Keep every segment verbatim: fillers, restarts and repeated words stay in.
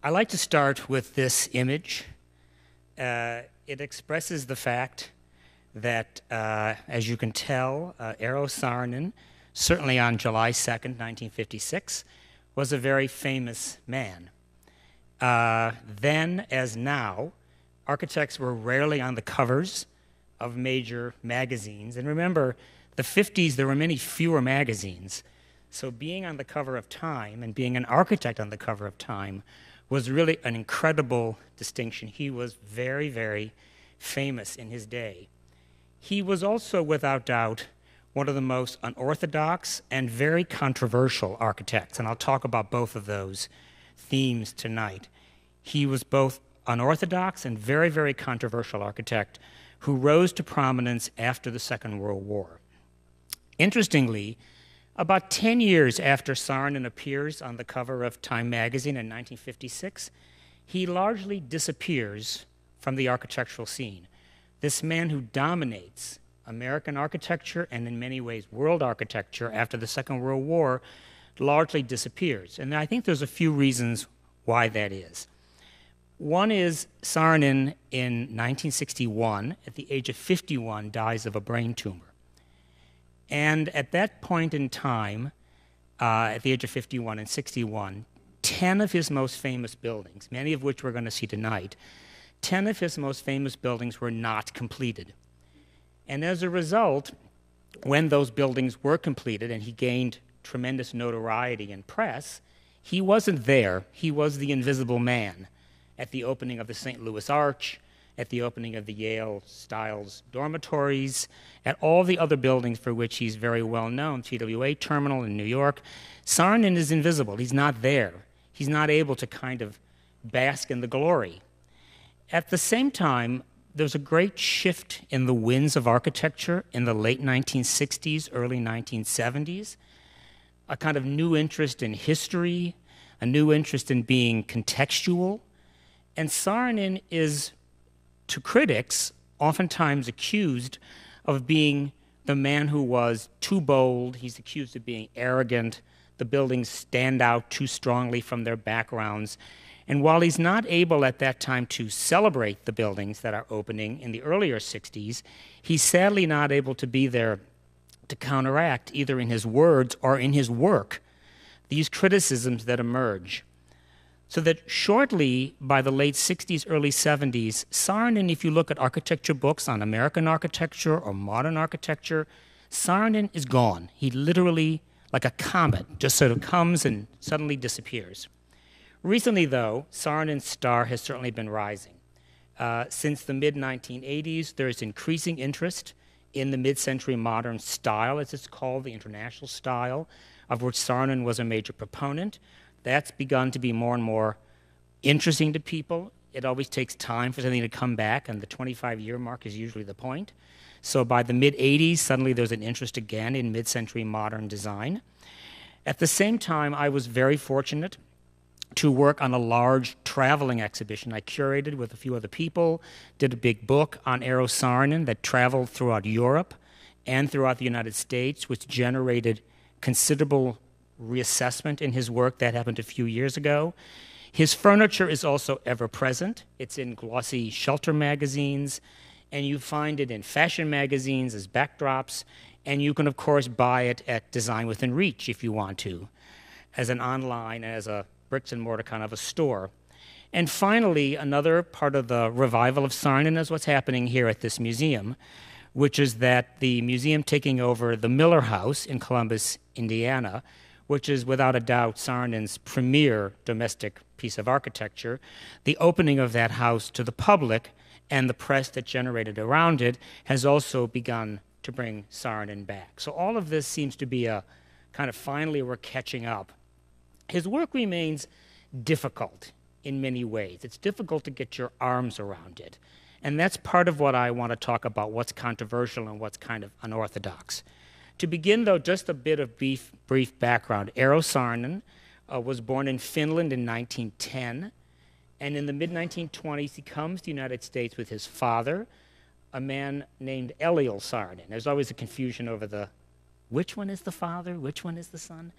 I like to start with this image. Uh, it expresses the fact that, uh, as you can tell, uh, Eero Saarinen, certainly on July second, nineteen fifty-six, was a very famous man. Uh, then, as now, architects were rarely on the covers of major magazines. And remember, the fifties, there were many fewer magazines. So being on the cover of Time and being an architect on the cover of Time was really an incredible distinction. He was very, very famous in his day. He was also, without doubt, one of the most unorthodox and very controversial architects, and I'll talk about both of those themes tonight. He was both unorthodox and very, very controversial architect who rose to prominence after the Second World War. Interestingly, about ten years after Saarinen appears on the cover of Time magazine in nineteen fifty-six, he largely disappears from the architectural scene. This man who dominates American architecture and in many ways world architecture after the Second World War largely disappears. And I think there's a few reasons why that is. One is Saarinen in nineteen sixty-one, at the age of fifty-one, dies of a brain tumor. And at that point in time, uh, at the age of fifty-one and sixty-one, ten of his most famous buildings, many of which we're going to see tonight, ten of his most famous buildings were not completed. And as a result, when those buildings were completed and he gained tremendous notoriety in press, he wasn't there. He was the invisible man at the opening of the Saint Louis Arch, at the opening of the Yale Stiles dormitories, at all the other buildings for which he's very well known, T W A Terminal in New York. Saarinen is invisible. He's not there. He's not able to kind of bask in the glory. At the same time, there's a great shift in the winds of architecture in the late nineteen sixties, early nineteen seventies, a kind of new interest in history, a new interest in being contextual. And Saarinen is, to critics, oftentimes accused of being the man who was too bold. He's accused of being arrogant. The buildings stand out too strongly from their backgrounds. And while he's not able at that time to celebrate the buildings that are opening in the earlier sixties, he's sadly not able to be there to counteract, either in his words or in his work, these criticisms that emerge. So that shortly, by the late sixties, early seventies, Saarinen, if you look at architecture books on American architecture or modern architecture, Saarinen is gone. He literally, like a comet, just sort of comes and suddenly disappears. Recently, though, Saarinen's star has certainly been rising. Uh, since the mid nineteen eighties, there is increasing interest in the mid-century modern style, as it's called, the international style, of which Saarinen was a major proponent. That's begun to be more and more interesting to people. It always takes time for something to come back, and the twenty-five year mark is usually the point. So by the mid eighties, suddenly there's an interest again in mid-century modern design. At the same time, I was very fortunate to work on a large traveling exhibition I curated with a few other people, did a big book on Eero Saarinen that traveled throughout Europe and throughout the United States, which generated considerable reassessment in his work. That happened a few years ago. His furniture is also ever present. It's in glossy shelter magazines, and you find it in fashion magazines as backdrops, and you can of course buy it at Design Within Reach if you want to, as an online and as a bricks and mortar kind of a store. And finally, another part of the revival of Saarinen is what's happening here at this museum, which is that the museum taking over the Miller House in Columbus, Indiana, which is without a doubt Saarinen's premier domestic piece of architecture. The opening of that house to the public and the press that generated around it has also begun to bring Saarinen back. So all of this seems to be a kind of finally we're catching up. His work remains difficult in many ways. It's difficult to get your arms around it. And that's part of what I want to talk about, what's controversial and what's kind of unorthodox. To begin, though, just a bit of brief, brief background. Eero Saarinen uh, was born in Finland in nineteen ten, and in the mid nineteen twenties, he comes to the United States with his father, a man named Eliel Saarinen. There's always a confusion over the, which one is the father, which one is the son?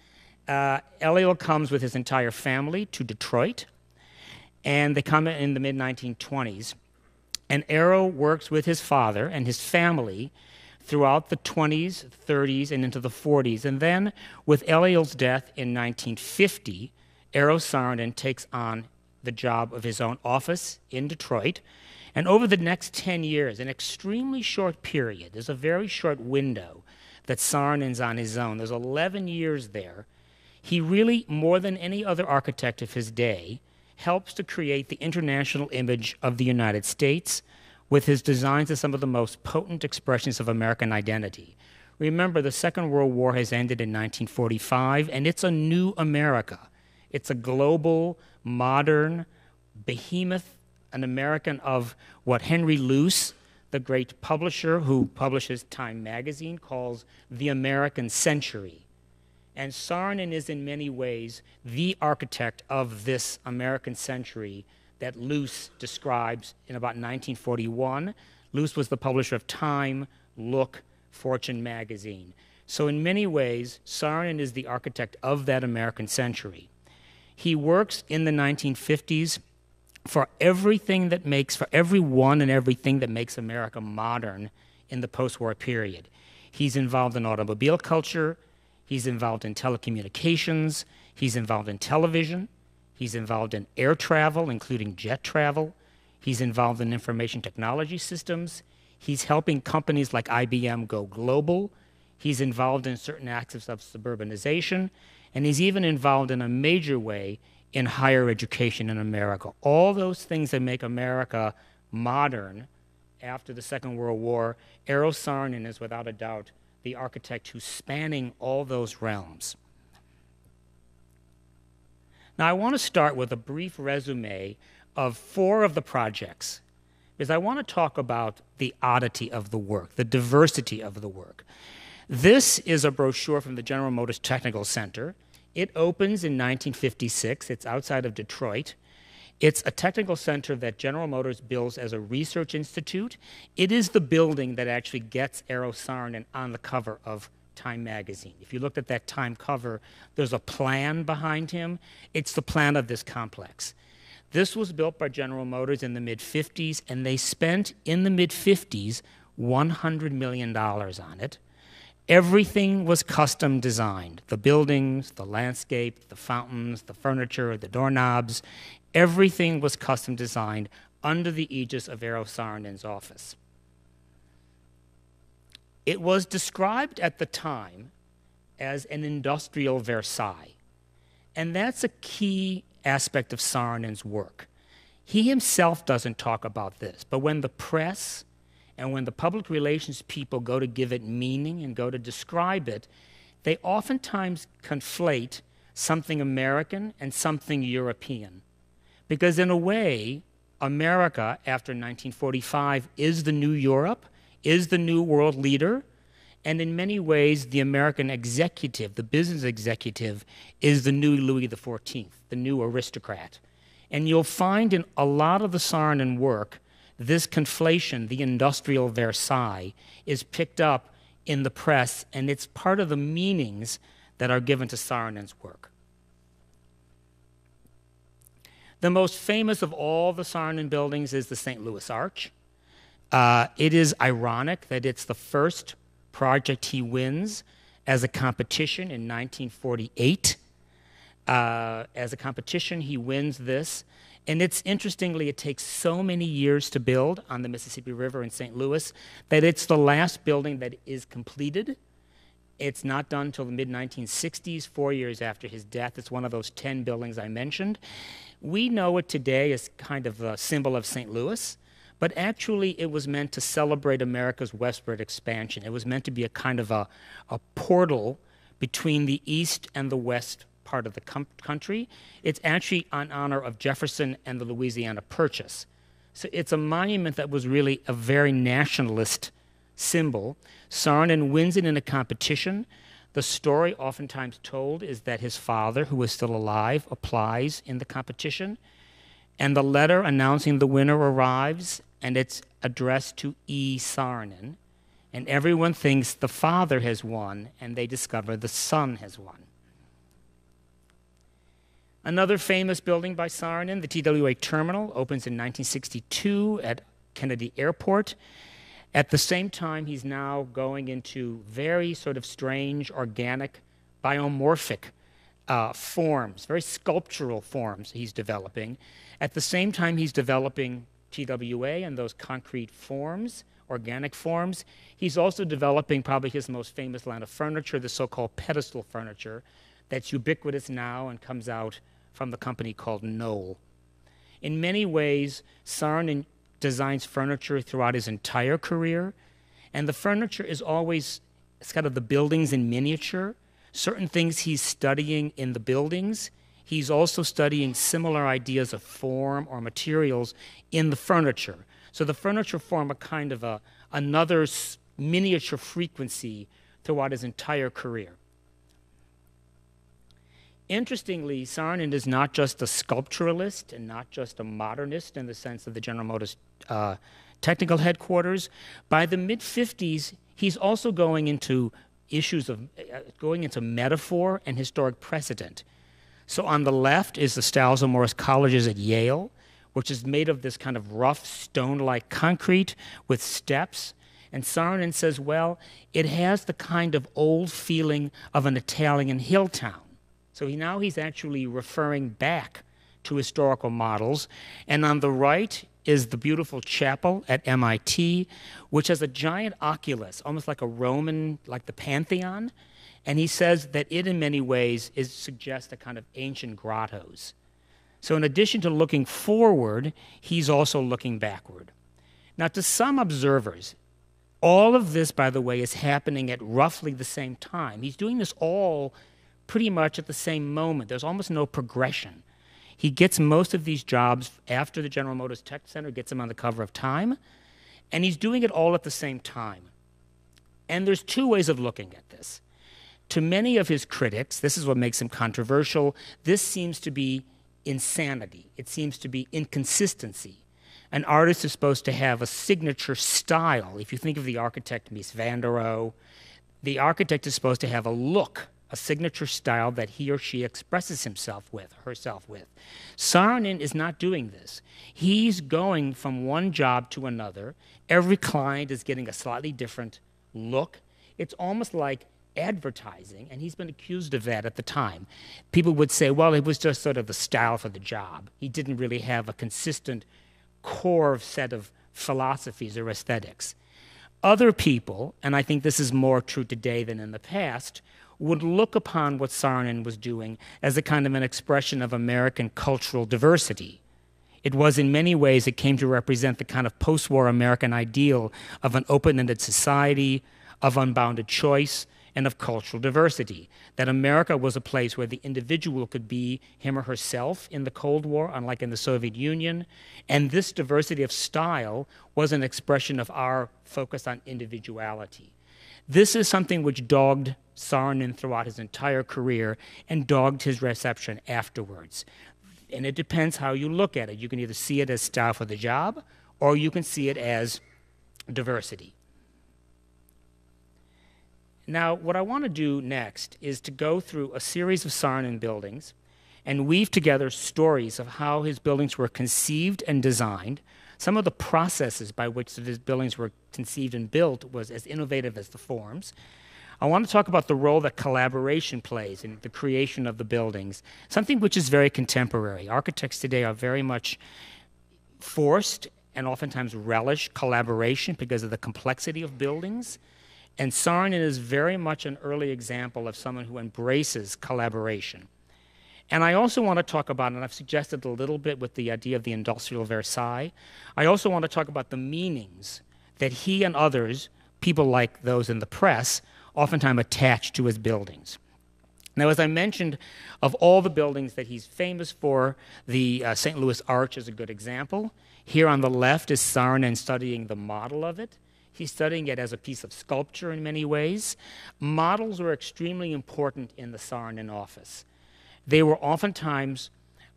Uh, Eliel comes with his entire family to Detroit, and they come in the mid nineteen twenties. And Eero works with his father and his family throughout the twenties, thirties, and into the forties. And then, with Eliel's death in nineteen fifty, Eero Saarinen takes on the job of his own office in Detroit. And over the next ten years, an extremely short period, there's a very short window that Saarinen's on his own. There's eleven years there. He really, more than any other architect of his day, helps to create the international image of the United States with his designs of some of the most potent expressions of American identity. Remember, the Second World War has ended in nineteen forty-five, and it's a new America. It's a global, modern, behemoth, an American of what Henry Luce, the great publisher who publishes Time magazine, calls the American century. And Saarinen is in many ways the architect of this American century that Luce describes in about nineteen forty-one. Luce was the publisher of Time, Look, Fortune magazine. So in many ways, Saarinen is the architect of that American century. He works in the nineteen fifties for everything that makes, for everyone and everything that makes America modern in the post-war period. He's involved in automobile culture, he's involved in telecommunications, he's involved in television, he's involved in air travel, including jet travel, he's involved in information technology systems, he's helping companies like I B M go global, he's involved in certain acts of suburbanization, and he's even involved in a major way in higher education in America. All those things that make America modern after the Second World War, Eero Saarinen is without a doubt the architect who's spanning all those realms. Now I want to start with a brief resume of four of the projects, because I want to talk about the oddity of the work, the diversity of the work. This is a brochure from the General Motors Technical Center. It opens in nineteen fifty-six. It's outside of Detroit. It's a technical center that General Motors builds as a research institute. It is the building that actually gets Eero Saarinen on the cover of Time magazine. If you looked at that Time cover, there's a plan behind him. It's the plan of this complex. This was built by General Motors in the mid fifties, and they spent, in the mid fifties, one hundred million dollars on it. Everything was custom designed. The buildings, the landscape, the fountains, the furniture, the doorknobs, everything was custom designed under the aegis of Eero Saarinen's office. It was described at the time as an industrial Versailles, and that's a key aspect of Saarinen's work. He himself doesn't talk about this, but when the press and when the public relations people go to give it meaning and go to describe it, they oftentimes conflate something American and something European. Because in a way, America after nineteen forty-five is the new Europe, is the new world leader, and in many ways the American executive, the business executive, is the new Louis the fourteenth, the new aristocrat. And you'll find in a lot of the Saarinen work this conflation, the industrial Versailles, is picked up in the press, and it's part of the meanings that are given to Saarinen's work. The most famous of all the Saarinen buildings is the Saint Louis Arch. Uh, it is ironic that it's the first project he wins as a competition in nineteen forty-eight. Uh, as a competition, he wins this. And it's interestingly, it takes so many years to build on the Mississippi River in Saint Louis that it's the last building that is completed. It's not done until the mid nineteen sixties, four years after his death. It's one of those ten buildings I mentioned. We know it today as kind of a symbol of Saint Louis, but actually it was meant to celebrate America's westward expansion. It was meant to be a kind of a, a portal between the East and the West part of the country. It's actually in honor of Jefferson and the Louisiana Purchase. So it's a monument that was really a very nationalist symbol. Saarinen wins it in a competition. The story oftentimes told is that his father, who is still alive, applies in the competition, and the letter announcing the winner arrives, and it's addressed to E. Saarinen, and everyone thinks the father has won, and they discover the son has won. Another famous building by Saarinen, the T W A Terminal, opens in nineteen sixty-two at Kennedy Airport. At the same time, he's now going into very sort of strange, organic, biomorphic uh, forms, very sculptural forms he's developing. At the same time, he's developing T W A and those concrete forms, organic forms. He's also developing probably his most famous line of furniture, the so-called pedestal furniture that's ubiquitous now and comes out from the company called Knoll. In many ways, Saarinen designs furniture throughout his entire career, and the furniture is always, it's kind of the buildings in miniature. Certain things he's studying in the buildings, he's also studying similar ideas of form or materials in the furniture. So the furniture form a kind of a, another miniature frequency throughout his entire career. Interestingly, Saarinen is not just a sculpturalist and not just a modernist in the sense of the General Motors uh, technical headquarters. By the mid fifties, he's also going into issues of uh, going into metaphor and historic precedent. So on the left is the Stiles and Morris Colleges at Yale, which is made of this kind of rough stone-like concrete with steps. And Saarinen says, well, it has the kind of old feeling of an Italian hill town. So he, now he's actually referring back to historical models. And on the right is the beautiful chapel at M I T, which has a giant oculus, almost like a Roman, like the Pantheon. And he says that it, in many ways, is, suggests a kind of ancient grottos. So in addition to looking forward, he's also looking backward. Now, to some observers, all of this, by the way, is happening at roughly the same time. He's doing this all pretty much at the same moment. There's almost no progression. He gets most of these jobs after the General Motors Tech Center, gets him on the cover of Time, and he's doing it all at the same time. And there's two ways of looking at this. To many of his critics, this is what makes him controversial, this seems to be insanity. It seems to be inconsistency. An artist is supposed to have a signature style. If you think of the architect Mies van der Rohe, the architect is supposed to have a look, a signature style that he or she expresses himself with, herself with. Saarinen is not doing this. He's going from one job to another. Every client is getting a slightly different look. It's almost like advertising, and he's been accused of that at the time. People would say, well, it was just sort of the style for the job. He didn't really have a consistent core set of philosophies or aesthetics. Other people, and I think this is more true today than in the past, would look upon what Saarinen was doing as a kind of an expression of American cultural diversity. It was, in many ways, it came to represent the kind of post-war American ideal of an open-ended society, of unbounded choice, and of cultural diversity. That America was a place where the individual could be him or herself in the Cold War, unlike in the Soviet Union. And this diversity of style was an expression of our focus on individuality. This is something which dogged Saarinen throughout his entire career and dogged his reception afterwards. And it depends how you look at it. You can either see it as style for the job, or you can see it as diversity. Now, what I want to do next is to go through a series of Saarinen buildings and weave together stories of how his buildings were conceived and designed. Some of the processes by which his buildings were conceived and built was as innovative as the forms. I want to talk about the role that collaboration plays in the creation of the buildings, something which is very contemporary. Architects today are very much forced and oftentimes relish collaboration because of the complexity of buildings. And Saarinen is very much an early example of someone who embraces collaboration. And I also want to talk about, and I've suggested a little bit with the idea of the industrial Versailles, I also want to talk about the meanings that he and others, people like those in the press, oftentimes attached to his buildings. Now, as I mentioned, of all the buildings that he's famous for, the uh, Saint Louis Arch is a good example. Here on the left is Saarinen studying the model of it. He's studying it as a piece of sculpture in many ways. Models were extremely important in the Saarinen office. They were oftentimes,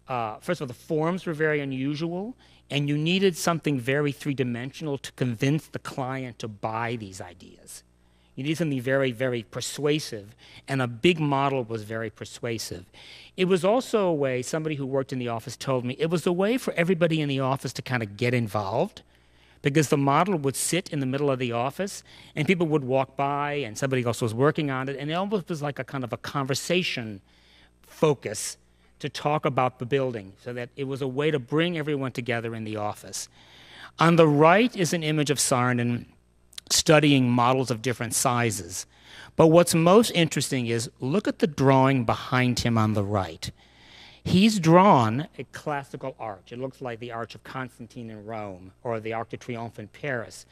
uh, first of all, the forms were very unusual, and you needed something very three-dimensional to convince the client to buy these ideas. You need something very, very persuasive, and a big model was very persuasive. It was also a way, somebody who worked in the office told me, it was a way for everybody in the office to kind of get involved, because the model would sit in the middle of the office, and people would walk by, and somebody else was working on it, and it almost was like a kind of a conversation focus to talk about the building, so that it was a way to bring everyone together in the office. On the right is an image of Saarinen studying models of different sizes. But what's most interesting is, look at the drawing behind him on the right. He's drawn a classical arch. It looks like the Arch of Constantine in Rome or the Arc de Triomphe in Paris.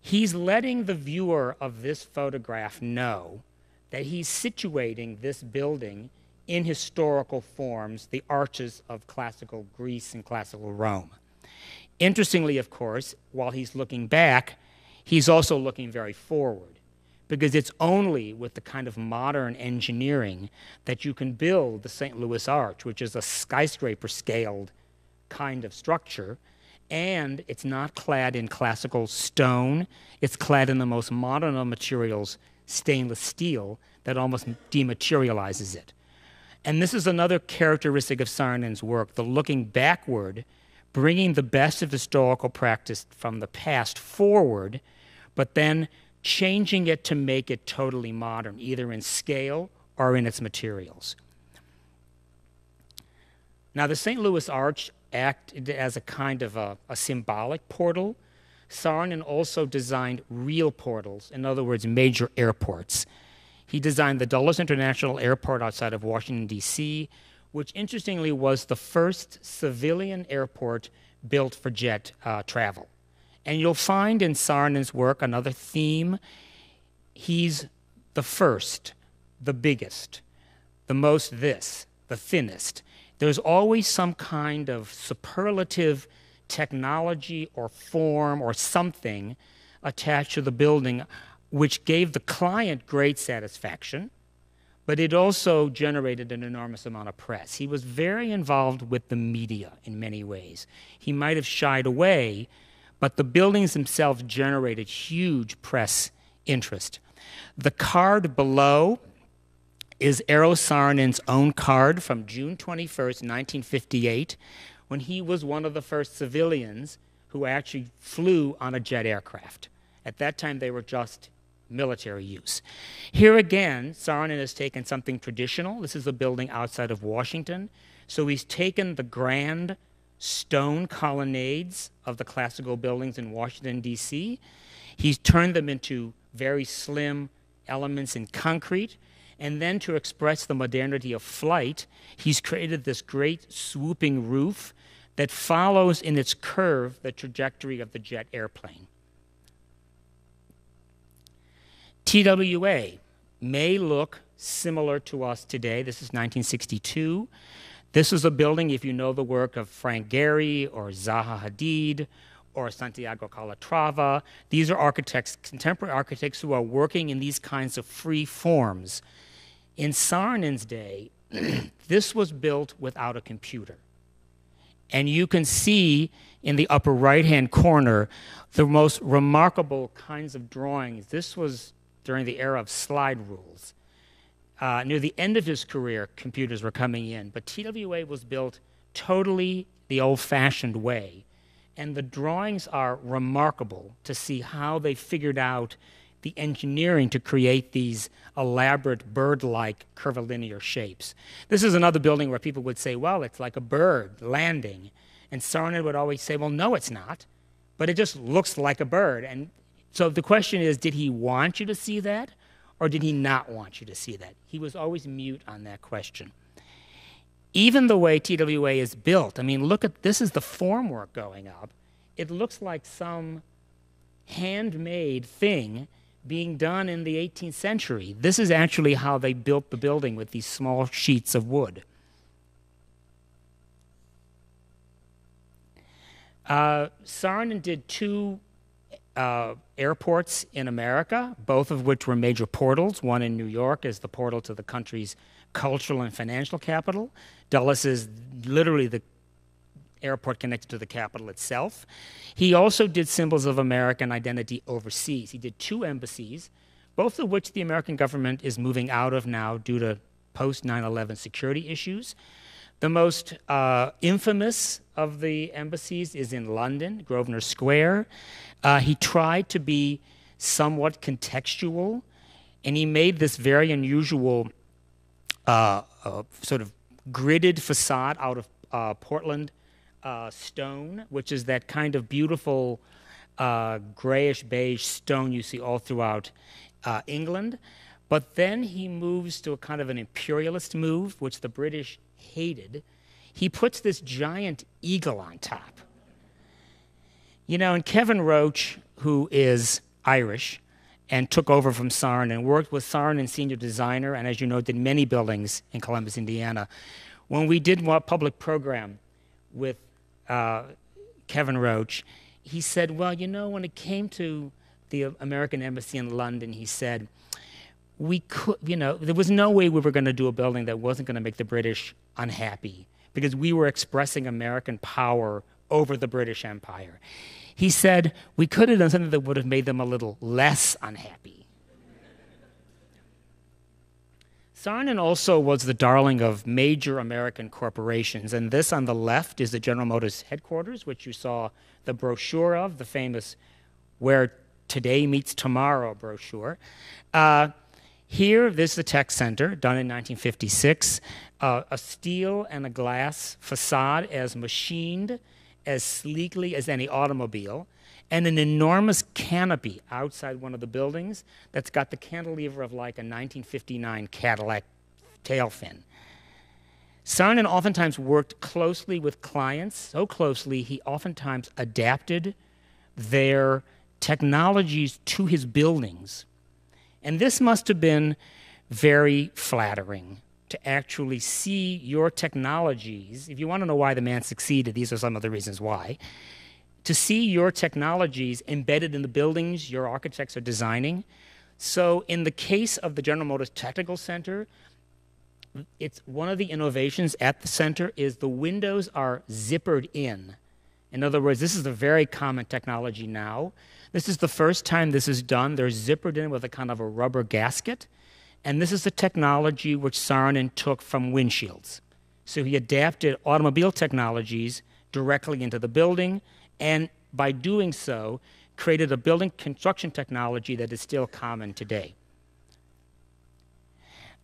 He's letting the viewer of this photograph know that he's situating this building in historical forms, the arches of classical Greece and classical Rome. Interestingly, of course, while he's looking back, he's also looking very forward, because it's only with the kind of modern engineering that you can build the Saint Louis Arch, which is a skyscraper-scaled kind of structure, and it's not clad in classical stone. It's clad in the most modern of materials, stainless steel, that almost dematerializes it. And this is another characteristic of Saarinen's work, the looking backward, bringing the best of historical practice from the past forward, but then changing it to make it totally modern, either in scale or in its materials. Now, the Saint Louis Arch acted as a kind of a, a symbolic portal. Saarinen also designed real portals, in other words, major airports. He designed the Dulles International Airport outside of Washington, D C, which interestingly was the first civilian airport built for jet uh, travel. And you'll find in Saarinen's work another theme. He's the first, the biggest, the most this, the thinnest. There's always some kind of superlative technology or form or something attached to the building, which gave the client great satisfaction. But it also generated an enormous amount of press. He was very involved with the media in many ways. He might have shied away, but the buildings themselves generated huge press interest. The card below is Eero Saarinen's own card from June twenty-first, nineteen fifty-eight, when he was one of the first civilians who actually flew on a jet aircraft. At that time, they were just military use. Here again, Saarinen has taken something traditional. This is a building outside of Washington. So he's taken the grand stone colonnades of the classical buildings in Washington, D C. He's turned them into very slim elements in concrete. And then to express the modernity of flight, he's created this great swooping roof that follows in its curve the trajectory of the jet airplane. T W A may look similar to us today. This is nineteen sixty-two. This is a building, if you know the work of Frank Gehry or Zaha Hadid or Santiago Calatrava. These are architects, contemporary architects who are working in these kinds of free forms. In Saarinen's day, this was built without a computer. And you can see in the upper right-hand corner the most remarkable kinds of drawings. This was during the era of slide rules. Uh, near the end of his career, computers were coming in, but T W A was built totally the old-fashioned way. And the drawings are remarkable to see how they figured out the engineering to create these elaborate bird-like curvilinear shapes. This is another building where people would say, well, it's like a bird landing. And Saarinen would always say, well, no, it's not, but it just looks like a bird. And so the question is, did he want you to see that, or did he not want you to see that? He was always mute on that question. Even the way T W A is built, I mean, look at, this is the formwork going up. It looks like some handmade thing being done in the eighteenth century. This is actually how they built the building, with these small sheets of wood. Uh, Saarinen did two uh, airports in America, both of which were major portals. One in New York is the portal to the country's cultural and financial capital. Dulles is literally the airport connected to the capital itself. He also did symbols of American identity overseas. He did two embassies, both of which the American government is moving out of now due to post nine eleven security issues. The most uh, infamous of the embassies is in London, Grosvenor Square. Uh, he tried to be somewhat contextual, and he made this very unusual uh, uh, sort of gridded facade out of uh, Portland uh, stone, which is that kind of beautiful uh, grayish beige stone you see all throughout uh, England. But then he moves to a kind of an imperialist move, which the British hated. He puts this giant eagle on top. You know, and Kevin Roche, who is Irish and took over from Saarinen, worked with Saarinen, senior designer, and as you know, did many buildings in Columbus, Indiana. When we did a public program with uh, Kevin Roche, he said, well, you know, when it came to the American Embassy in London, he said, we could, you know, there was no way we were going to do a building that wasn't going to make the British unhappy, because we were expressing American power over the British Empire. He said, we could have done something that would have made them a little less unhappy. Saarinen also was the darling of major American corporations, and this on the left is the General Motors headquarters, which you saw the brochure of, the famous Where Today Meets Tomorrow brochure. Uh, Here, this is the Tech Center, done in nineteen fifty-six, uh, a steel and a glass facade as machined, as sleekly as any automobile, and an enormous canopy outside one of the buildings that's got the cantilever of like a nineteen fifty-nine Cadillac tail fin. Saarinen oftentimes worked closely with clients, so closely he oftentimes adapted their technologies to his buildings. And this must have been very flattering to actually see your technologies. If you want to know why the man succeeded, these are some of the reasons why. To see your technologies embedded in the buildings your architects are designing. So in the case of the General Motors Technical Center, it's one of the innovations at the center is the windows are zippered in. In other words, this is a very common technology now. This is the first time this is done. They're zippered in with a kind of a rubber gasket. And this is the technology which Saarinen took from windshields. So he adapted automobile technologies directly into the building, and by doing so, created a building construction technology that is still common today.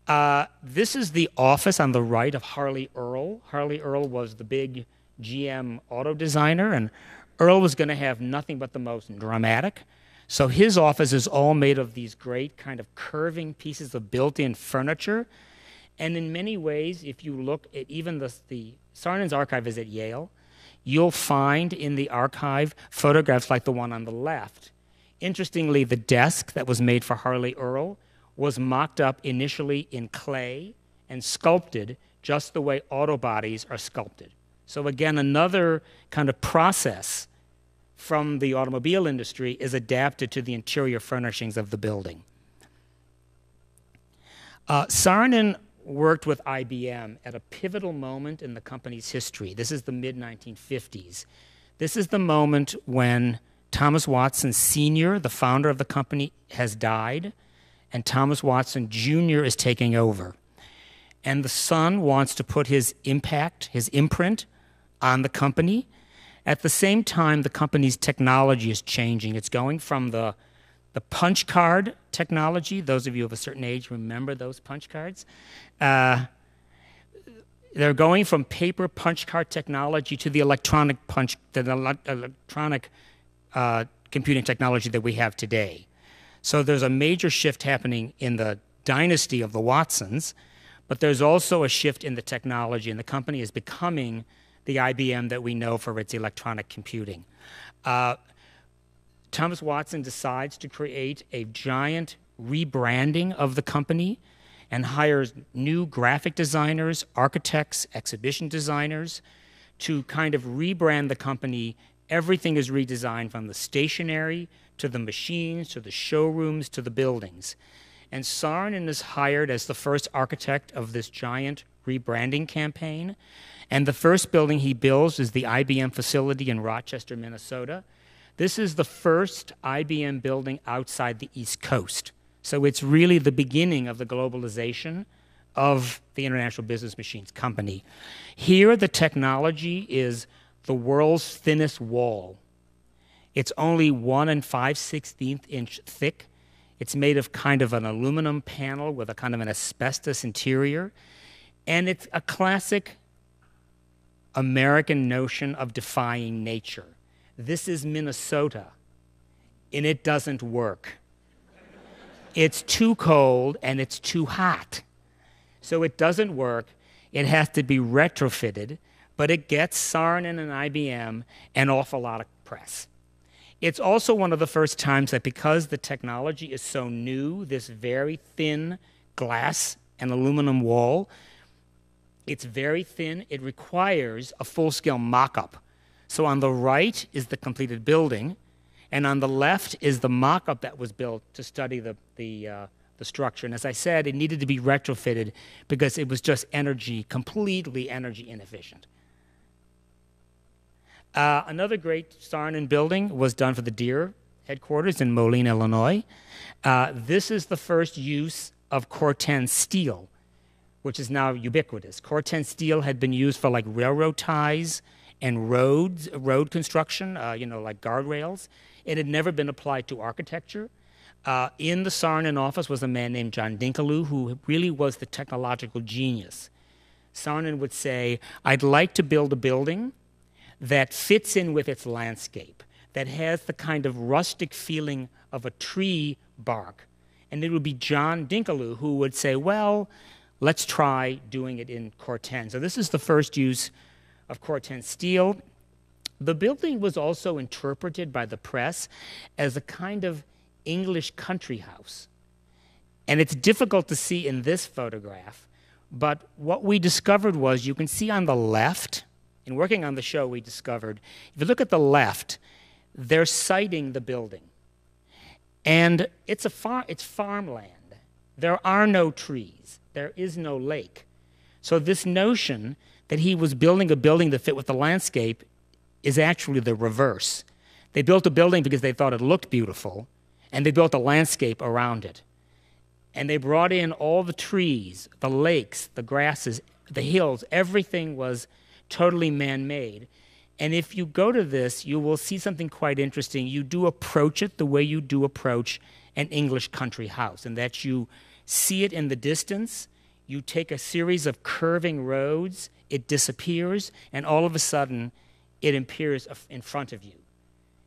Uh, this is the office on the right of Harley Earl. Harley Earl was the big G M auto designer, and Earl was going to have nothing but the most dramatic. So his office is all made of these great kind of curving pieces of built-in furniture. And in many ways, if you look at even the, the Saarinen's archive is at Yale, you'll find in the archive photographs like the one on the left. Interestingly, the desk that was made for Harley Earl was mocked up initially in clay and sculpted just the way auto bodies are sculpted. So again, another kind of process from the automobile industry is adapted to the interior furnishings of the building. Uh, Saarinen worked with I B M at a pivotal moment in the company's history. This is the mid nineteen fifties. This is the moment when Thomas Watson Senior, the founder of the company, has died, and Thomas Watson Junior is taking over. And the son wants to put his impact, his imprint, on the company. At the same time, the company's technology is changing. It's going from the, the punch card technology. Those of you of a certain age remember those punch cards. Uh, they're going from paper punch card technology to the electronic punch, the ele electronic uh, computing technology that we have today. So there's a major shift happening in the dynasty of the Watsons, but there's also a shift in the technology, and the company is becoming the I B M that we know for its electronic computing. Uh, Thomas Watson decides to create a giant rebranding of the company and hires new graphic designers, architects, exhibition designers to kind of rebrand the company. Everything is redesigned from the stationery to the machines to the showrooms to the buildings. And Saarinen is hired as the first architect of this giant rebranding campaign. And the first building he builds is the I B M facility in Rochester, Minnesota. This is the first I B M building outside the East Coast. So it's really the beginning of the globalization of the International Business Machines Company. Here, the technology is the world's thinnest wall. It's only one and five sixteenth inch thick. It's made of kind of an aluminum panel with a kind of an asbestos interior. And it's a classic American notion of defying nature. This is Minnesota, and it doesn't work. It's too cold and it's too hot. So it doesn't work. It has to be retrofitted, but it gets Saarinen and I B M an awful lot of press. It's also one of the first times that because the technology is so new, this very thin glass and aluminum wall, it's very thin, it requires a full-scale mock-up. So on the right is the completed building, and on the left is the mock-up that was built to study the, the, uh, the structure. And as I said, it needed to be retrofitted because it was just energy, completely energy inefficient. Uh, another great Saarinen building was done for the Deere headquarters in Moline, Illinois. Uh, this is the first use of Corten steel, which is now ubiquitous. Corten steel had been used for like railroad ties and roads, road construction, uh, you know, like guardrails. It had never been applied to architecture. Uh, in the Saarinen office was a man named John Dinkeloo, who really was the technological genius. Saarinen would say, I'd like to build a building that fits in with its landscape, that has the kind of rustic feeling of a tree bark. And it would be John Dinkeloo who would say, well, let's try doing it in Corten. So this is the first use of Corten steel. The building was also interpreted by the press as a kind of English country house. And it's difficult to see in this photograph, but what we discovered was you can see on the left, in working on the show, we discovered, if you look at the left, they're siting the building. And it's, a far, it's farmland. There are no trees. There is no lake. So this notion that he was building a building that fit with the landscape is actually the reverse. They built a building because they thought it looked beautiful, and they built a landscape around it. And they brought in all the trees, the lakes, the grasses, the hills. Everything was totally man-made. And if you go to this, you will see something quite interesting. You do approach it the way you do approach an English country house, and that you see it in the distance, you take a series of curving roads, it disappears, and all of a sudden, it appears in front of you.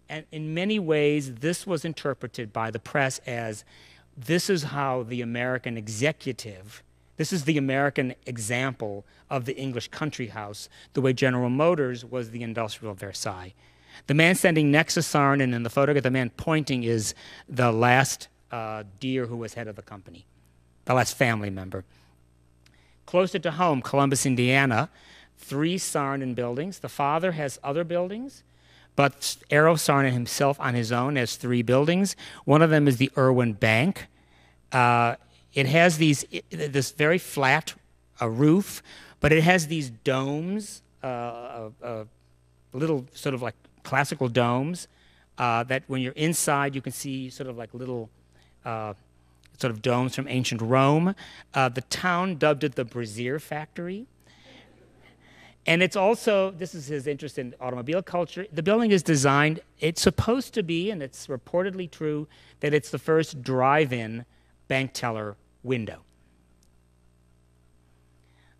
And in many ways, this was interpreted by the press as, this is how the American executive This is the American example of the English country house, the way General Motors was the industrial Versailles. The man standing next to Saarinen in the photograph, the man pointing is the last uh, Deere who was head of the company, the last family member. Closer to home, Columbus, Indiana, three Saarinen buildings. The father has other buildings, but Eero Saarinen himself on his own has three buildings. One of them is the Irwin Bank. Uh, It has these, this very flat uh, roof, but it has these domes, uh, uh, uh, little sort of like classical domes, uh, that when you're inside, you can see sort of like little uh, sort of domes from ancient Rome. Uh, the town dubbed it the Brazier Factory. And it's also, this is his interest in automobile culture. The building is designed, it's supposed to be, and it's reportedly true, that it's the first drive-in bank teller window.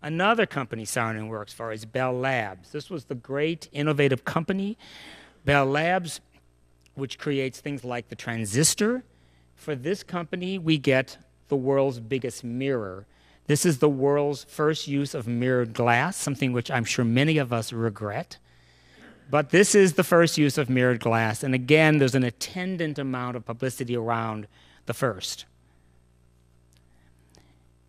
Another company Saarinen works for is Bell Labs. This was the great innovative company, Bell Labs, which creates things like the transistor. For this company, we get the world's biggest mirror. This is the world's first use of mirrored glass, something which I'm sure many of us regret. But this is the first use of mirrored glass. And again, there's an attendant amount of publicity around the first.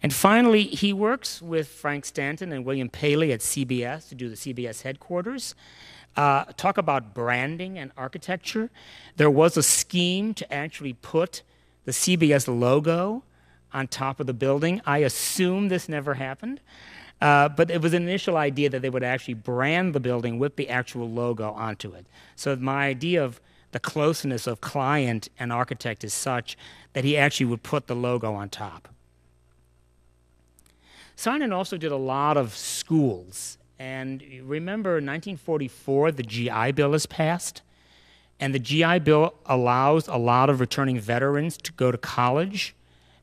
And finally, he works with Frank Stanton and William Paley at C B S to do the C B S headquarters. Uh, talk about branding and architecture. There was a scheme to actually put the C B S logo on top of the building. I assume this never happened. Uh, but it was an initial idea that they would actually brand the building with the actual logo onto it. So my idea of the closeness of client and architect is such that he actually would put the logo on top. Saarinen also did a lot of schools. And remember, in nineteen forty-four, the G I Bill is passed. And the G I Bill allows a lot of returning veterans to go to college.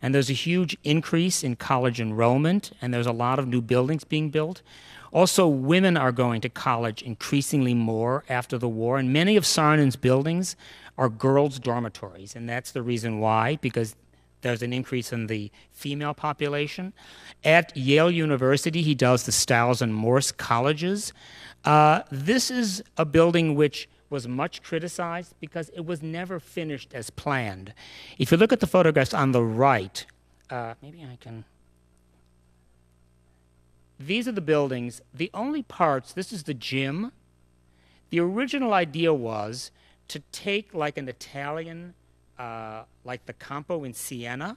And there's a huge increase in college enrollment, and there's a lot of new buildings being built. Also, women are going to college increasingly more after the war, and many of Saarinen's buildings are girls' dormitories, and that's the reason why, because there's an increase in the female population. At Yale University, he does the Stiles and Morris Colleges. Uh, this is a building which was much criticized because it was never finished as planned. If you look at the photographs on the right, uh, maybe I can, these are the buildings. The only parts, this is the gym. The original idea was to take like an Italian, uh, like the Campo in Siena,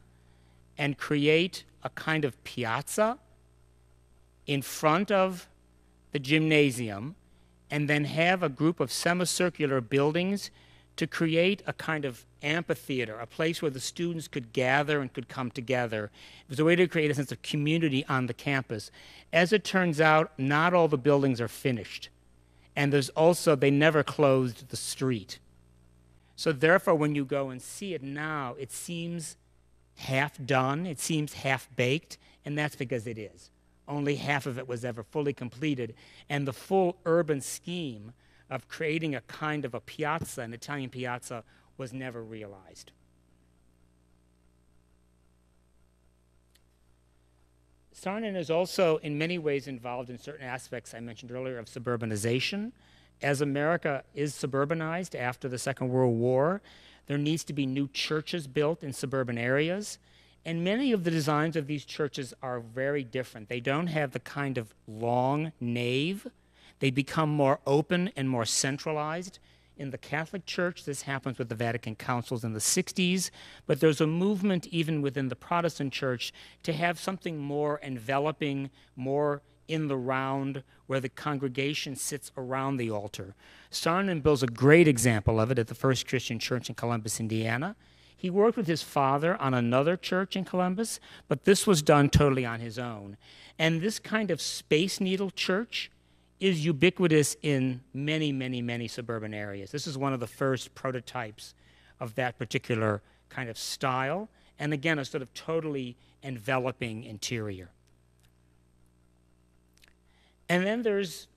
and create a kind of piazza in front of the gymnasium, and then have a group of semicircular buildings to create a kind of amphitheater, a place where the students could gather and could come together. It was a way to create a sense of community on the campus. As it turns out, not all the buildings are finished. And there's also, they never closed the street. So therefore, when you go and see it now, it seems half done, it seems half baked, and that's because it is. Only half of it was ever fully completed, and the full urban scheme of creating a kind of a piazza, an Italian piazza, was never realized. Saarinen is also in many ways involved in certain aspects I mentioned earlier of suburbanization. As America is suburbanized after the Second World War, there needs to be new churches built in suburban areas. And many of the designs of these churches are very different. They don't have the kind of long nave. They become more open and more centralized. In the Catholic Church, this happens with the Vatican Councils in the sixties, but there's a movement even within the Protestant Church to have something more enveloping, more in the round, where the congregation sits around the altar. Saarinen builds a great example of it at the First Christian Church in Columbus, Indiana. He worked with his father on another church in Columbus, but this was done totally on his own. And this kind of Space Needle church is ubiquitous in many, many, many suburban areas. This is one of the first prototypes of that particular kind of style, and again, a sort of totally enveloping interior. And then there's,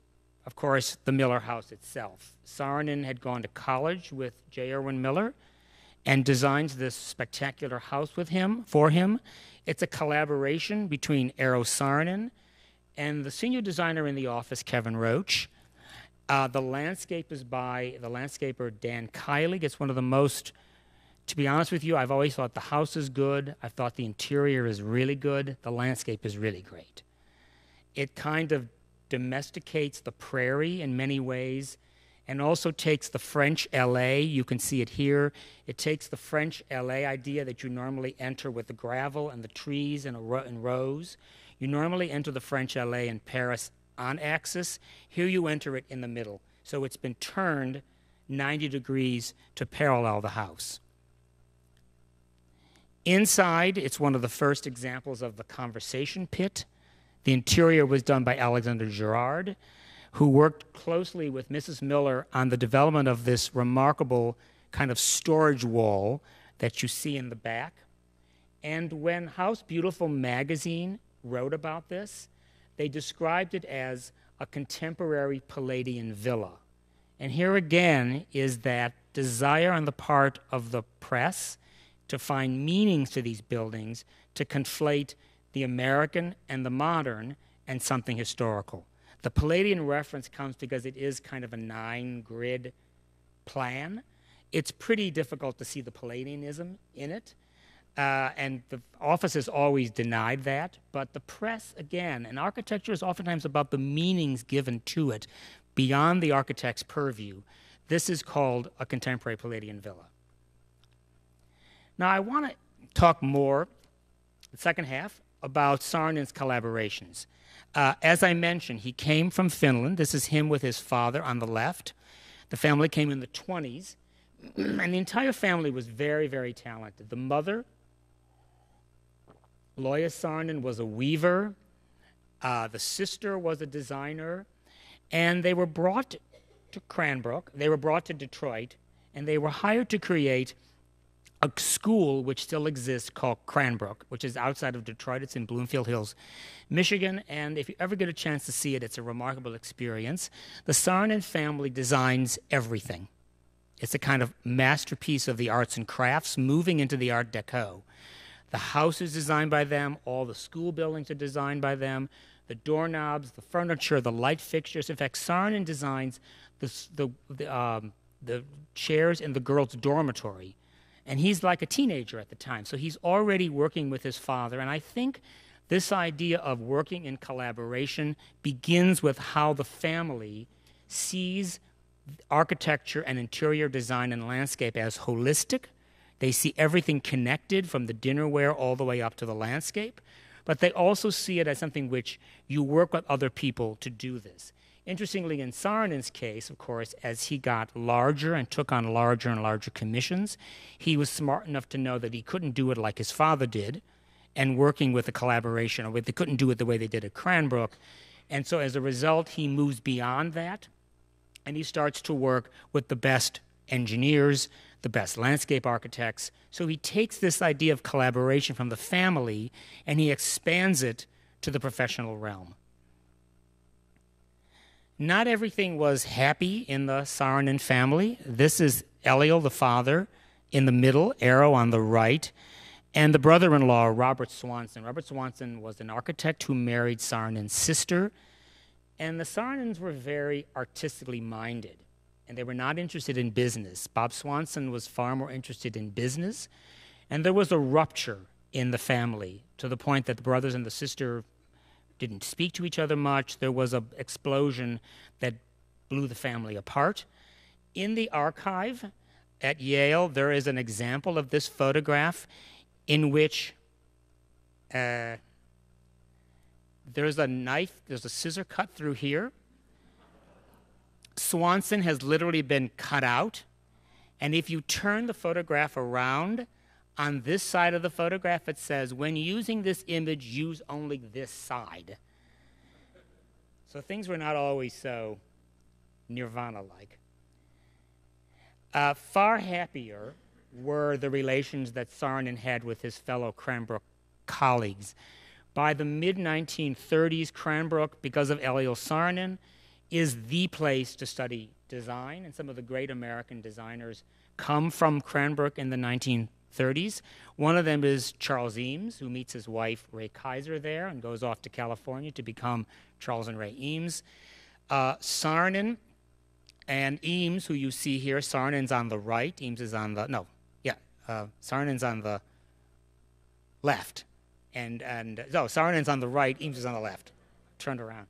of course, the Miller House itself. Saarinen had gone to college with J. Irwin Miller, and designs this spectacular house with him, for him. It's a collaboration between Eero Saarinen and the senior designer in the office, Kevin Roche. Uh, the landscape is by the landscaper Dan Kiley. It's one of the most, to be honest with you, I've always thought the house is good. I've thought the interior is really good. The landscape is really great. It kind of domesticates the prairie in many ways, and also takes the French L A, you can see it here, it takes the French L A idea that you normally enter with the gravel and the trees in, a ro in rows. You normally enter the French L A in Paris on axis. Here you enter it in the middle. So it's been turned ninety degrees to parallel the house. Inside, it's one of the first examples of the conversation pit. The interior was done by Alexander Girard, who worked closely with Missus Miller on the development of this remarkable kind of storage wall that you see in the back. And when House Beautiful magazine wrote about this, they described it as a contemporary Palladian villa. And here again is that desire on the part of the press to find meanings to these buildings, to conflate the American and the modern and something historical. The Palladian reference comes because it is kind of a nine-grid plan. It's pretty difficult to see the Palladianism in it, uh, and the office has always denied that, but the press, again, and architecture is oftentimes about the meanings given to it beyond the architect's purview. This is called a contemporary Palladian villa. Now, I want to talk more, the second half, about Saarinen's collaborations. Uh, as I mentioned, he came from Finland. This is him with his father on the left. The family came in the twenties. And the entire family was very, very talented. The mother, Eero Saarinen, was a weaver. Uh, the sister was a designer. And they were brought to Cranbrook. They were brought to Detroit. And they were hired to create a school which still exists called Cranbrook, which is outside of Detroit. It's in Bloomfield Hills, Michigan. And if you ever get a chance to see it, it's a remarkable experience. The Saarinen family designs everything. It's a kind of masterpiece of the arts and crafts, moving into the Art Deco. The house is designed by them. All the school buildings are designed by them. The doorknobs, the furniture, the light fixtures. In fact, Saarinen designs the, the, the, um, the chairs in the girls' dormitory. And he's like a teenager at the time. So he's already working with his father. And I think this idea of working in collaboration begins with how the family sees architecture and interior design and landscape as holistic. They see everything connected from the dinnerware all the way up to the landscape, but they also see it as something which you work with other people to do this. Interestingly, in Saarinen's case, of course, as he got larger and took on larger and larger commissions, he was smart enough to know that he couldn't do it like his father did, and working with a collaboration, or with, they couldn't do it the way they did at Cranbrook. And so as a result, he moves beyond that, and he starts to work with the best engineers, the best landscape architects. So he takes this idea of collaboration from the family and he expands it to the professional realm. Not everything was happy in the Saarinen family. This is Eliel, the father, in the middle, Eero on the right, and the brother-in-law, Robert Swanson. Robert Swanson was an architect who married Saarinen's sister. And the Saarinens were very artistically minded, and they were not interested in business. Bob Swanson was far more interested in business, and there was a rupture in the family to the point that the brothers and the sister didn't speak to each other much. There was an explosion that blew the family apart. In the archive at Yale, there is an example of this photograph in which uh, there's a knife, there's a scissor cut through here. Swanson has literally been cut out. And if you turn the photograph around, on this side of the photograph it says, when using this image, use only this side. So things were not always so Nirvana-like. Uh, far happier were the relations that Saarinen had with his fellow Cranbrook colleagues. By the mid nineteen thirties, Cranbrook, because of Eliel Saarinen, is the place to study design, and some of the great American designers come from Cranbrook in the nineteen thirties. One of them is Charles Eames, who meets his wife, Ray Kaiser, there and goes off to California to become Charles and Ray Eames. Uh, Saarinen and Eames, who you see here, Saarinen's on the right, Eames is on the, no, yeah, uh, Saarinen's on the left. And, and no, Saarinen's on the right, Eames is on the left, turned around.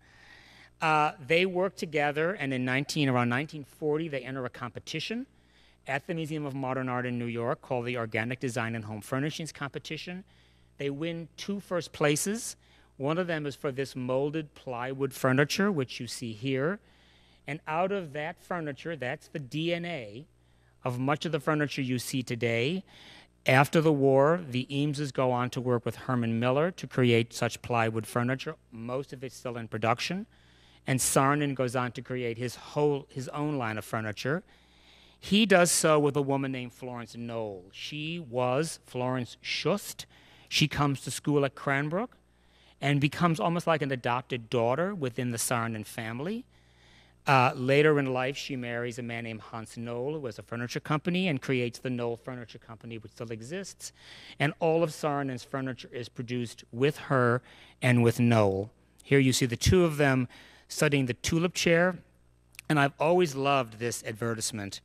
Uh, they work together, and in nineteen, around nineteen forty, they enter a competition at the Museum of Modern Art in New York called the Organic Design and Home Furnishings Competition. They win two first places. One of them is for this molded plywood furniture, which you see here. And out of that furniture, that's the D N A of much of the furniture you see today. After the war, the Eameses go on to work with Herman Miller to create such plywood furniture. Most of it's still in production. And Saarinen goes on to create his, whole, his own line of furniture. He does so with a woman named Florence Knoll. She was Florence Schust. She comes to school at Cranbrook and becomes almost like an adopted daughter within the Saarinen family. Uh, later in life, she marries a man named Hans Knoll, who has a furniture company, and creates the Knoll Furniture Company, which still exists. And all of Saarinen's furniture is produced with her and with Knoll. Here you see the two of them studying the tulip chair. And I've always loved this advertisement.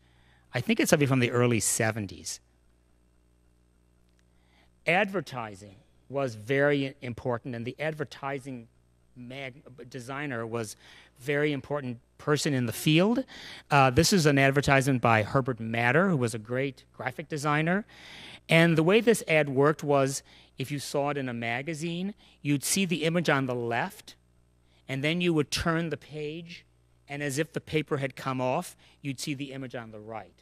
I think it's something from the early seventies. Advertising was very important, and the advertising Mag designer was very important person in the field. Uh, this is an advertisement by Herbert Matter, who was a great graphic designer. And the way this ad worked was, if you saw it in a magazine, you'd see the image on the left, and then you would turn the page, and as if the paper had come off, you'd see the image on the right.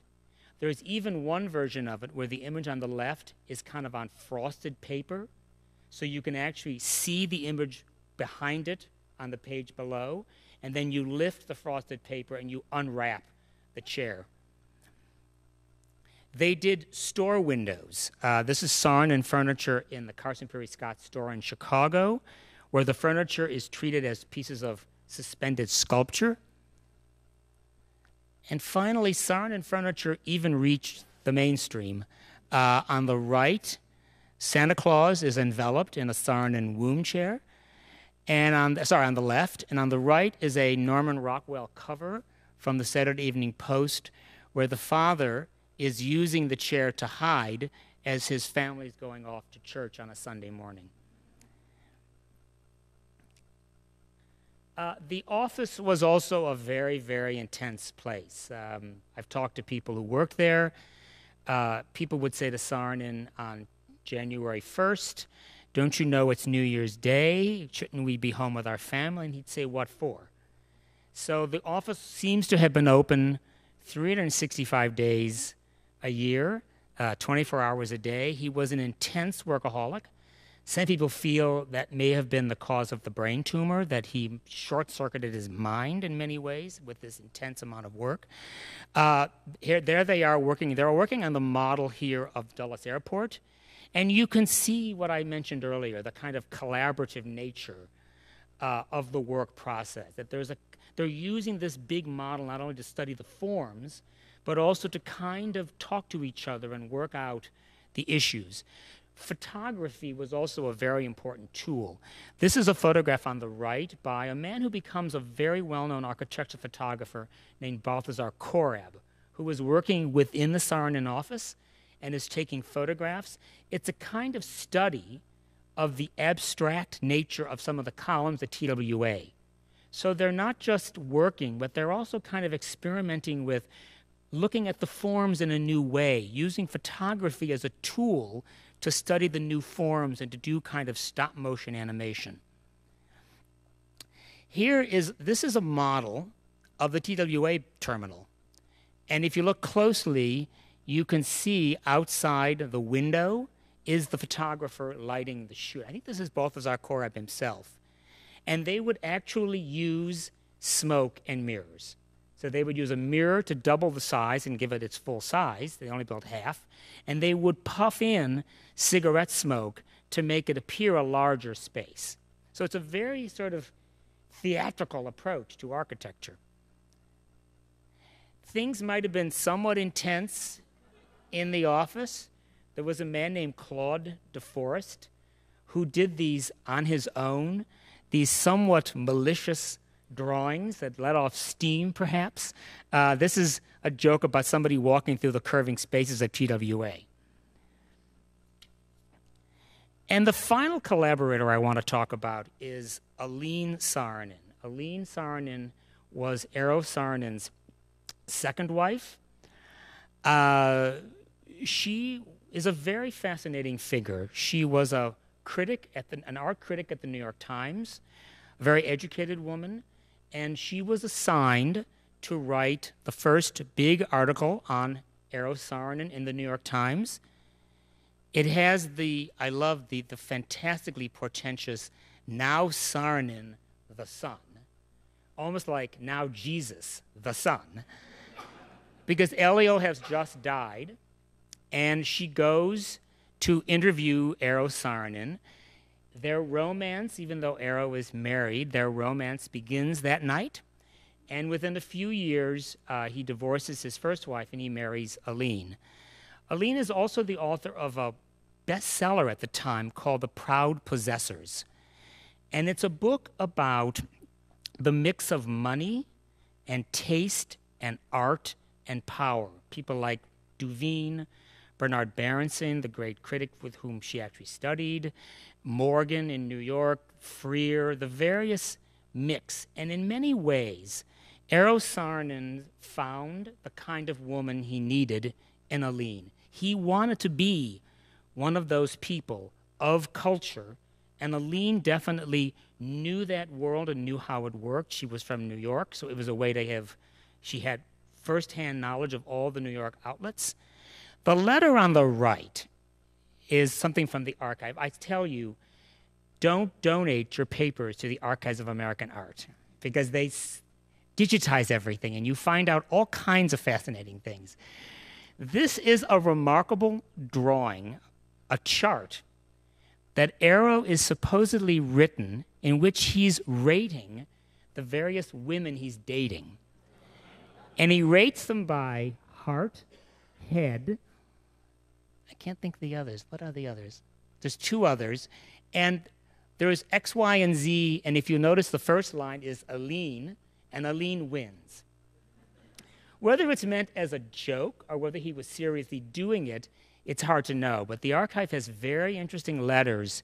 There is even one version of it where the image on the left is kind of on frosted paper, so you can actually see the image behind it on the page below, and then you lift the frosted paper and you unwrap the chair. They did store windows. Uh, this is Saarinen furniture in the Carson Prairie Scott store in Chicago, where the furniture is treated as pieces of suspended sculpture. And finally, Saarinen furniture even reached the mainstream. Uh, on the right, Santa Claus is enveloped in a Saarinen womb chair. And on the, sorry, on the left, and on the right is a Norman Rockwell cover from the Saturday Evening Post, where the father is using the chair to hide as his family is going off to church on a Sunday morning. Uh, the office was also a very, very intense place. Um, I've talked to people who worked there. Uh, people would say to Saarinen on January first, "Don't you know it's New Year's Day? Shouldn't we be home with our family?" And he'd say, "What for?" So the office seems to have been open three hundred sixty-five days a year, uh, twenty-four hours a day. He was an intense workaholic. Some people feel that may have been the cause of the brain tumor, that he short-circuited his mind in many ways with this intense amount of work. Uh, here, there they are working. They're working on the model here of Dulles Airport. And you can see what I mentioned earlier, the kind of collaborative nature uh, of the work process, that there's a, they're using this big model not only to study the forms, but also to kind of talk to each other and work out the issues. Photography was also a very important tool. This is a photograph on the right by a man who becomes a very well-known architecture photographer named Balthazar Korab, who was working within the Saarinen office and is taking photographs. It's a kind of study of the abstract nature of some of the columns at T W A. So they're not just working, but they're also kind of experimenting with looking at the forms in a new way, using photography as a tool to study the new forms and to do kind of stop-motion animation. Here is, this is a model of the T W A terminal. And if you look closely, you can see outside the window is the photographer lighting the chute. I think this is Balthazar Korab himself. And they would actually use smoke and mirrors. So they would use a mirror to double the size and give it its full size. They only built half. And they would puff in cigarette smoke to make it appear a larger space. So it's a very sort of theatrical approach to architecture. Things might have been somewhat intense in the office. There was a man named Claude DeForest who did these on his own, these somewhat malicious drawings that let off steam, perhaps. Uh, this is a joke about somebody walking through the curving spaces at T W A. And the final collaborator I want to talk about is Aline Saarinen. Aline Saarinen was Eero Saarinen's second wife. Uh, she is a very fascinating figure. She was a critic, at the, an art critic at the New York Times, a very educated woman. And she was assigned to write the first big article on Eero Saarinen in the New York Times. It has the, I love the, the fantastically portentous, "Now Saarinen, the son," almost like "Now Jesus, the son," because Eliel has just died, and she goes to interview Eero Saarinen. Their romance, even though Eero is married, their romance begins that night. And within a few years, uh, he divorces his first wife and he marries Aline. Aline is also the author of a bestseller at the time called The Proud Possessors. And it's a book about the mix of money and taste and art and power. People like Duveen, Bernard Berenson, the great critic with whom she actually studied, Morgan in New York, Freer, the various mix. And in many ways, Eero Saarinen found the kind of woman he needed in Aline. He wanted to be one of those people of culture, and Aline definitely knew that world and knew how it worked. She was from New York, so it was a way to have, she had firsthand knowledge of all the New York outlets. The letter on the right is something from the archive. I tell you, don't donate your papers to the Archives of American Art, because they s digitize everything and you find out all kinds of fascinating things. This is a remarkable drawing, a chart, that Eero is supposedly written in which he's rating the various women he's dating. And he rates them by heart, head, I can't think of the others. What are the others? There's two others. And there is X, Y, and Z. And if you notice, the first line is Aline, and Aline wins. Whether it's meant as a joke or whether he was seriously doing it, it's hard to know. But the archive has very interesting letters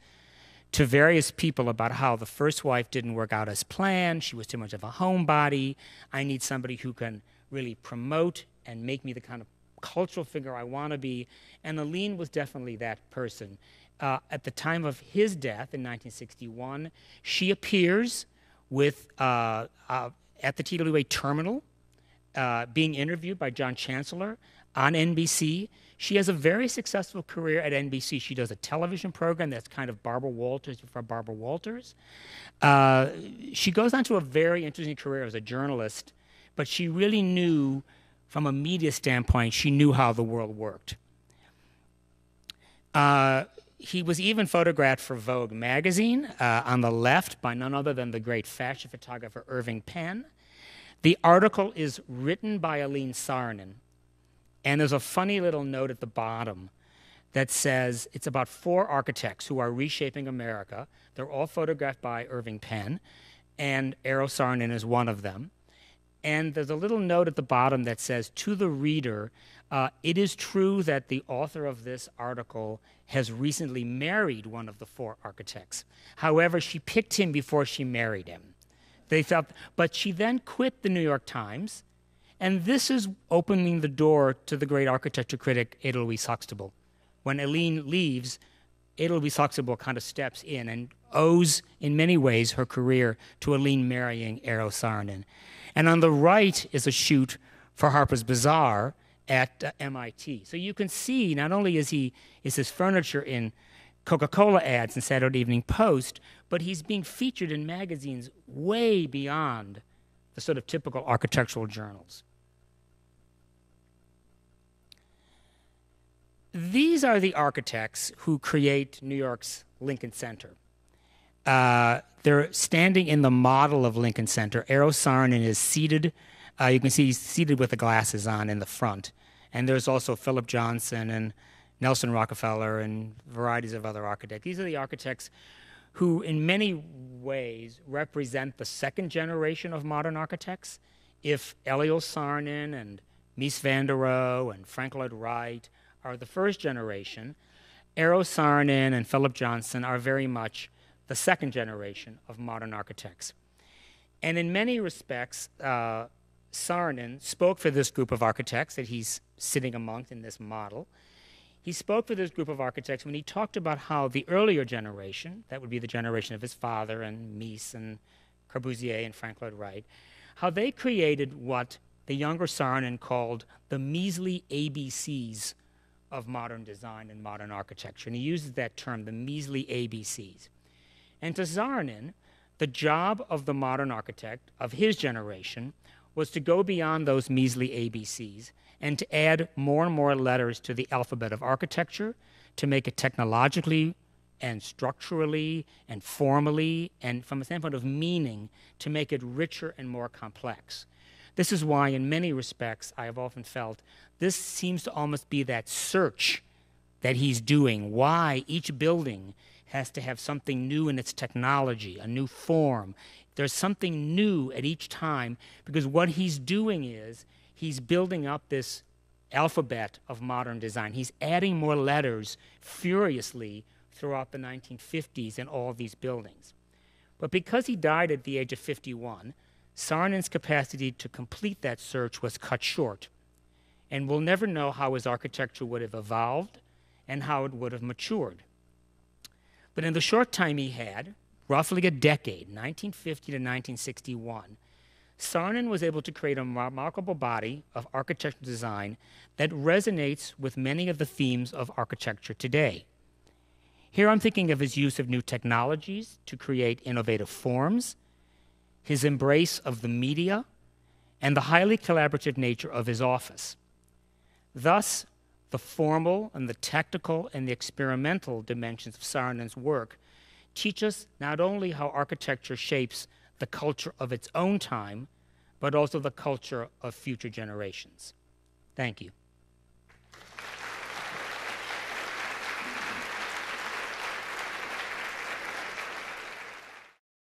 to various people about how the first wife didn't work out as planned, she was too much of a homebody, I need somebody who can really promote and make me the kind of cultural figure I want to be, and Aline was definitely that person. Uh, at the time of his death in nineteen sixty-one, she appears with, uh, uh, at the T W A Terminal, uh, being interviewed by John Chancellor on N B C. She has a very successful career at N B C. She does a television program that's kind of Barbara Walters before Barbara Walters. Uh, she goes on to a very interesting career as a journalist, but she really knew, from a media standpoint, she knew how the world worked. Uh, he was even photographed for Vogue magazine, uh, on the left, by none other than the great fashion photographer Irving Penn. The article is written by Aline Saarinen. And there's a funny little note at the bottom that says it's about four architects who are reshaping America. They're all photographed by Irving Penn, and Eero Saarinen is one of them. And there's a little note at the bottom that says, to the reader, uh, it is true that the author of this article has recently married one of the four architects. However, she picked him before she married him. They felt, but she then quit the New York Times, and this is opening the door to the great architecture critic Ada Louise Hoxtable. When Aline leaves, Ada Louise Hoxtable kind of steps in and owes, in many ways, her career to Aline marrying Eero Saarinen. And on the right is a shoot for Harper's Bazaar at uh, M I T. So you can see, not only is he is his furniture in Coca-Cola ads and Saturday Evening Post, but he's being featured in magazines way beyond the sort of typical architectural journals. These are the architects who create New York's Lincoln Center. Uh, they're standing in the model of Lincoln Center. Eero Saarinen is seated. Uh, you can see he's seated with the glasses on in the front. And there's also Philip Johnson and Nelson Rockefeller and varieties of other architects. These are the architects who, in many ways, represent the second generation of modern architects. If Eliel Saarinen and Mies van der Rohe and Frank Lloyd Wright are the first generation, Eero Saarinen and Philip Johnson are very much the second generation of modern architects. And in many respects, uh, Saarinen spoke for this group of architects that he's sitting amongst in this model. He spoke for this group of architects when he talked about how the earlier generation, that would be the generation of his father and Mies and Corbusier and Frank Lloyd Wright, how they created what the younger Saarinen called the measly A B Cs of modern design and modern architecture. And he uses that term, the measly A B Cs. And to Saarinen, the job of the modern architect of his generation was to go beyond those measly A B Cs and to add more and more letters to the alphabet of architecture to make it technologically and structurally and formally and from a standpoint of meaning to make it richer and more complex. This is why, in many respects, I have often felt this seems to almost be that search that he's doing, why each building has to have something new in its technology, a new form. There's something new at each time, because what he's doing is he's building up this alphabet of modern design. He's adding more letters furiously throughout the nineteen fifties in all these buildings. But because he died at the age of fifty-one, Saarinen's capacity to complete that search was cut short. And we'll never know how his architecture would have evolved and how it would have matured. But in the short time he had, roughly a decade, nineteen fifty to nineteen sixty-one, Saarinen was able to create a remarkable body of architectural design that resonates with many of the themes of architecture today. Here I'm thinking of his use of new technologies to create innovative forms, his embrace of the media, and the highly collaborative nature of his office. Thus, the formal and the technical and the experimental dimensions of Saarinen's work teach us not only how architecture shapes the culture of its own time, but also the culture of future generations. Thank you.